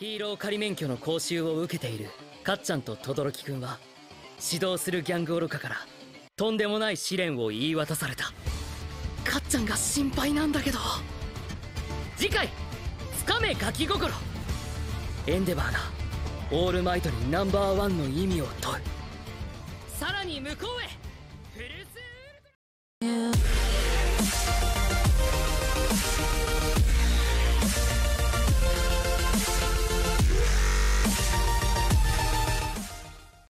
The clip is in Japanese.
ヒーロー仮免許の講習を受けているかっちゃんと轟くんは指導するギャング愚かからとんでもない試練を言い渡された。かっちゃんが心配なんだけど。次回つかめガキ心。エンデバーがオールマイトにナンバーワンの意味を問う。さらに向こうへフルスール。